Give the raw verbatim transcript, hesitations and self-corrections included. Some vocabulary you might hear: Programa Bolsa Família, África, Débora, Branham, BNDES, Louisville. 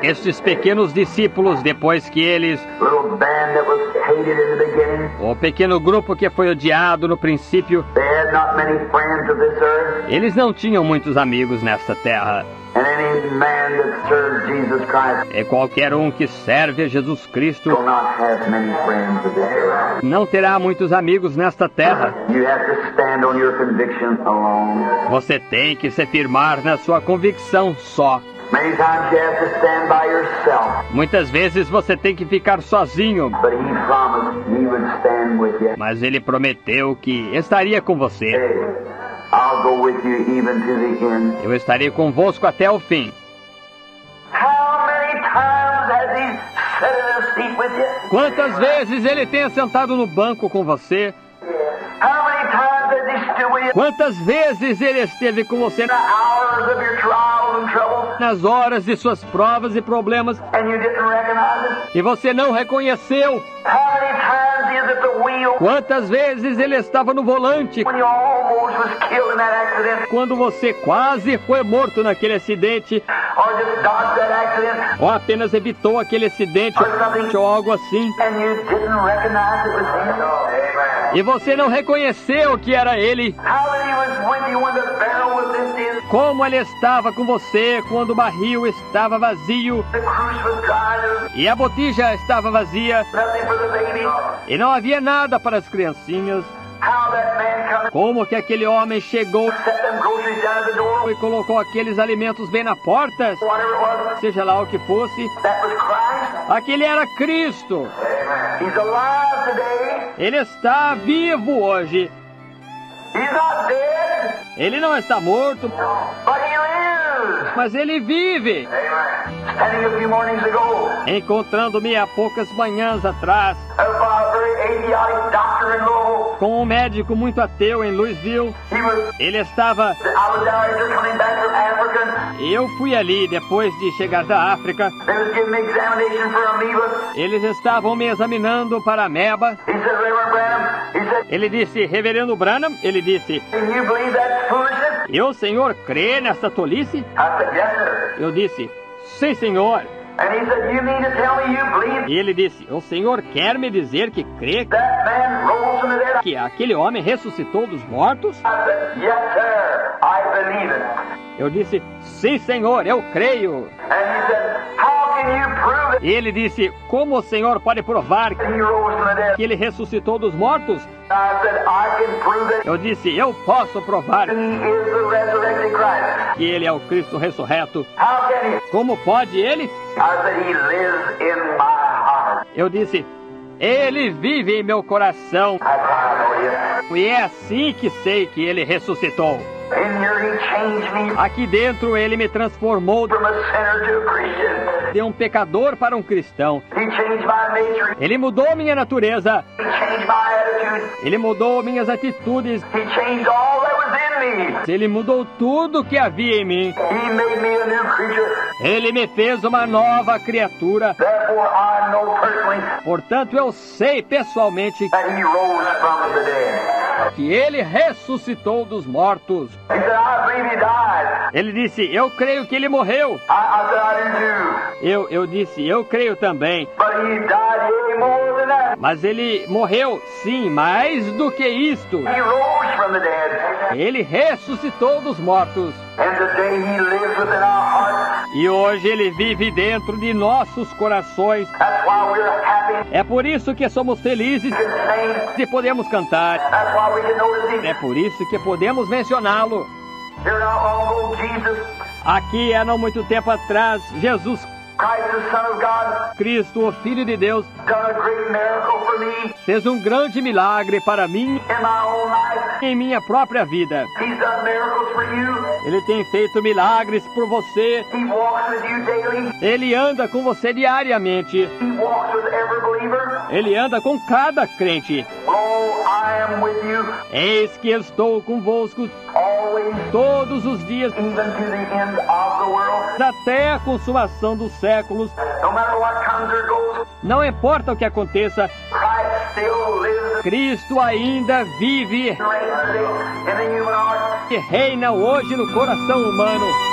Estes pequenos discípulos, depois que eles... O pequeno grupo que foi odiado no princípio... Eles não tinham muitos amigos nesta terra. E qualquer um que serve a Jesus Cristo não terá muitos amigos nesta terra. Você tem que se firmar na sua convicção só. Muitas vezes você tem que ficar sozinho. Mas ele prometeu que estaria com você. Eu estarei convosco até o fim. Quantas vezes ele tem sentado no banco com você? Quantas vezes ele esteve com você nas horas de suas provas e problemas e você não reconheceu? Quantas vezes ele estava no volante quando você quase foi morto naquele acidente, ou apenas evitou aquele acidente ou algo assim, e você não reconheceu que era ele? Como ele estava com você quando o barril estava vazio e a botija estava vazia e não havia nada para as criancinhas? Como que aquele homem chegou e colocou aqueles alimentos bem na porta? Seja lá o que fosse, aquele era Cristo. Ele está vivo hoje. Ele não está morto, mas ele vive. Encontrando-me há poucas manhãs atrás com um médico muito ateu em Louisville. Ele estava... Eu fui ali depois de chegar da África. Eles estavam me examinando para ameba. Ele disse, reverendo Branham, ele disse... Eu, senhor, crê nessa tolice? Eu disse, sim, senhor. E ele disse, o senhor quer me dizer que crê que aquele homem ressuscitou dos mortos? Eu disse, sim, senhor, eu creio. E ele disse, como o senhor pode provar que ele ressuscitou dos mortos? Eu disse, eu posso provar que ele é o Cristo ressurreto. Como pode ele? Eu disse, ele vive em meu coração. E é assim que sei que ele ressuscitou. Aqui dentro ele me transformou de um pecador para um cristão. Ele mudou minha natureza. Ele mudou minhas atitudes. Ele mudou tudo que havia em mim. Ele me fez uma nova criatura. Portanto, eu sei pessoalmente que ele ressuscitou dos mortos. Ele disse, eu creio que ele morreu. Eu, eu disse, eu creio também. Mas ele morreu, sim, mais do que isto. Ele ressuscitou dos mortos. E hoje ele vive dentro de nossos corações. É por isso que somos felizes e podemos cantar. É por isso que podemos mencioná-lo. Aqui, há não muito tempo atrás, Jesus Cristo, o Filho de Deus, fez um grande milagre para mim em minha própria vida. Ele tem feito milagres por você. Ele anda com você diariamente. Ele anda com cada crente. Eis que estou convosco todos os dias, até a consumação dos séculos. Não importa o que aconteça, Cristo ainda vive e reina hoje no coração humano.